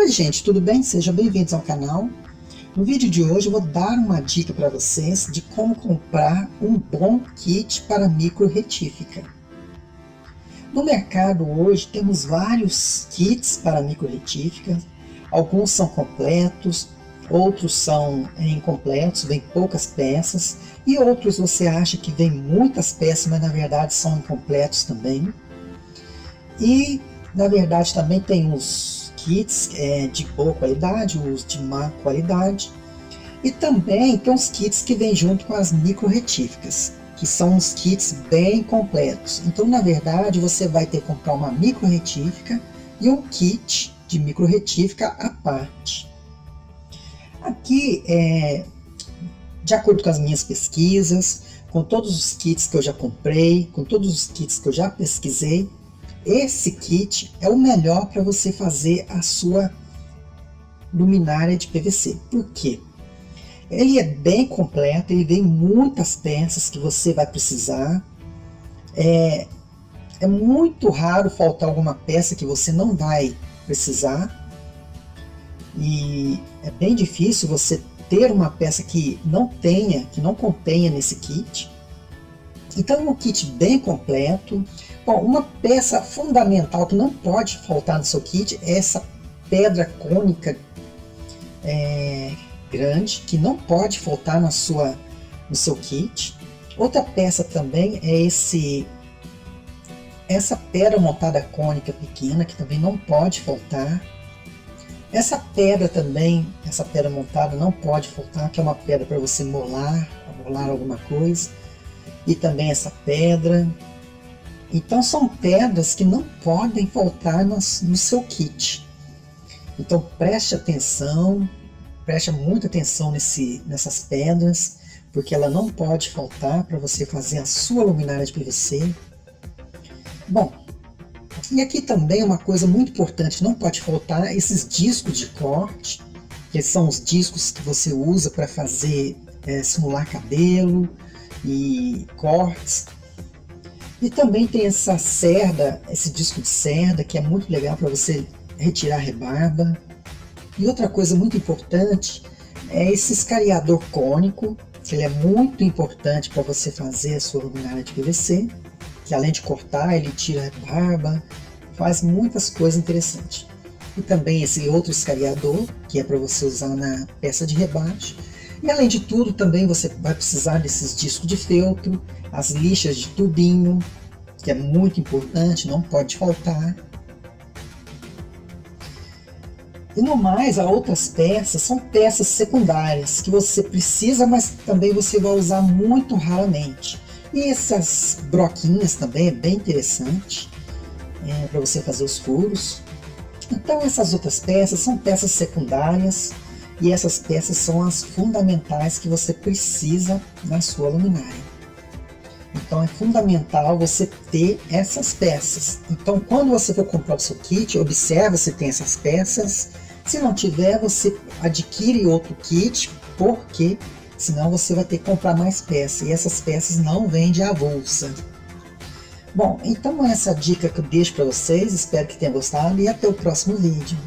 Oi gente, tudo bem? Sejam bem-vindos ao canal. No vídeo de hoje eu vou dar uma dica para vocês de como comprar um bom kit para micro retífica. No mercado hoje temos vários kits para micro retífica, alguns são completos, outros são incompletos, vem poucas peças, e outros você acha que vem muitas peças, mas na verdade são incompletos também. E na verdade também tem os kits de boa qualidade, os de má qualidade, e também tem os kits que vêm junto com as micro retíficas, que são uns kits bem completos. Então na verdade você vai ter que comprar uma micro retífica e um kit de micro retífica à parte. Aqui, de acordo com as minhas pesquisas, com todos os kits que eu já comprei, com todos os kits que eu já pesquisei, esse kit é o melhor para você fazer a sua luminária de PVC. Por quê? Ele é bem completo, ele vem muitas peças que você vai precisar. É muito raro faltar alguma peça que você não vai precisar. E é bem difícil você ter uma peça que não contenha nesse kit. Então é um kit bem completo. Bom, uma peça fundamental que não pode faltar no seu kit é essa pedra cônica grande, que não pode faltar no seu kit. Outra peça também é essa pedra montada cônica pequena, que também não pode faltar. Essa pedra montada não pode faltar, que é uma pedra para você molar alguma coisa. E também essa pedra. Então são pedras que não podem faltar no seu kit. Então preste muita atenção nessas pedras, porque ela não pode faltar para você fazer a sua luminária de PVC. Bom, e aqui também uma coisa muito importante, não pode faltar esses discos de corte, que são os discos que você usa para fazer simular cabelo e cortes. E também tem essa cerda, esse disco de cerda, que é muito legal para você retirar rebarba. E outra coisa muito importante é esse escariador cônico, que ele é muito importante para você fazer a sua luminária de PVC, que além de cortar, ele tira rebarba, faz muitas coisas interessantes. E também esse outro escariador, que é para você usar na peça de rebaixo. E além de tudo, também você vai precisar desses discos de feltro, as lixas de tubinho, que é muito importante, não pode faltar. E no mais, há outras peças, são peças secundárias, que você precisa, mas também você vai usar muito raramente. E essas broquinhas também é bem interessante, para você fazer os furos. Então essas outras peças são peças secundárias, e essas peças são as fundamentais que você precisa na sua luminária. Então é fundamental você ter essas peças. Então quando você for comprar o seu kit, observa se tem essas peças. Se não tiver, você adquire outro kit, porque senão você vai ter que comprar mais peças. E essas peças não vendem à bolsa. Bom, então essa é a dica que eu deixo para vocês. Espero que tenham gostado e até o próximo vídeo.